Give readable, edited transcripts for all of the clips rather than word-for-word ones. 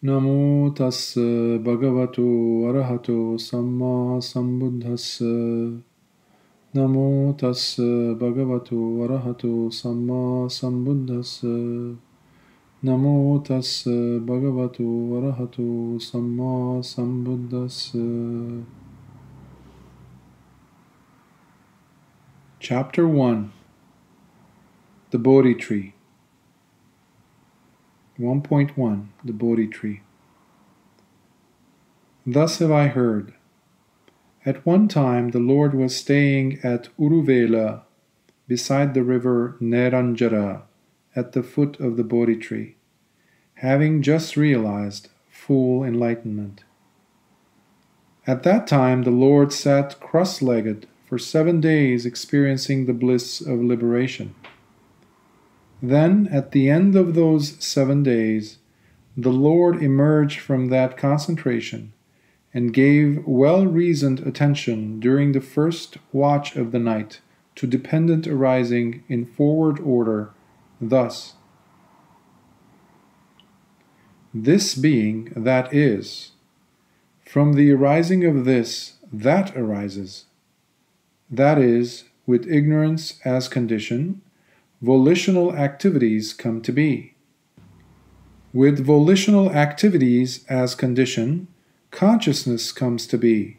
Namo tassa bhagavato arahato sammāsambuddhassa. Namo tassa bhagavato arahato sammāsambuddhassa. Namo tassa bhagavato arahato sammāsambuddhassa. Chapter 1. The Bodhi Tree. 1.1 The Bodhi Tree. Thus have I heard. At one time the Lord was staying at Uruvela, beside the river Neranjara, at the foot of the Bodhi tree, having just realized full enlightenment. At that time the Lord sat cross-legged for 7 days, experiencing the bliss of liberation. Then, at the end of those 7 days, the Lord emerged from that concentration and gave well-reasoned attention during the first watch of the night to dependent arising in forward order, thus: this being that is, from the arising of this that arises, that is, with ignorance as condition, volitional activities come to be. With volitional activities as condition, consciousness comes to be.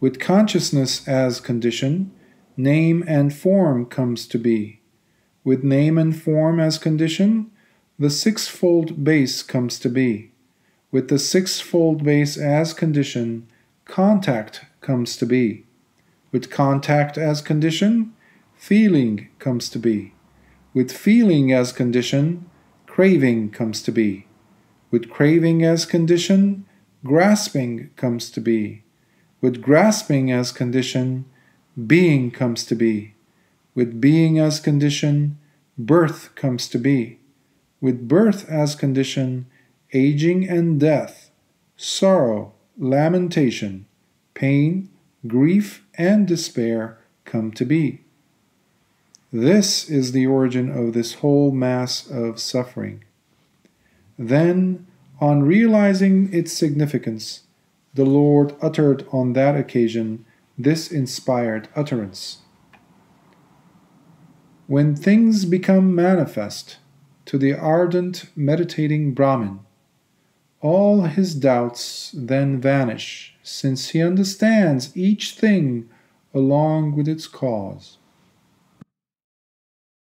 With consciousness as condition, name and form comes to be. With name and form as condition, the sixfold base comes to be. With the sixfold base as condition, contact comes to be. With contact as condition, feeling comes to be. With feeling as condition, craving comes to be. With craving as condition, grasping comes to be. With grasping as condition, being comes to be. With being as condition, birth comes to be. With birth as condition, aging and death, sorrow, lamentation, pain, grief, and despair come to be. This is the origin of this whole mass of suffering. Then, on realizing its significance, the Lord uttered on that occasion this inspired utterance: when things become manifest to the ardent meditating Brahman, all his doubts then vanish, since he understands each thing along with its cause.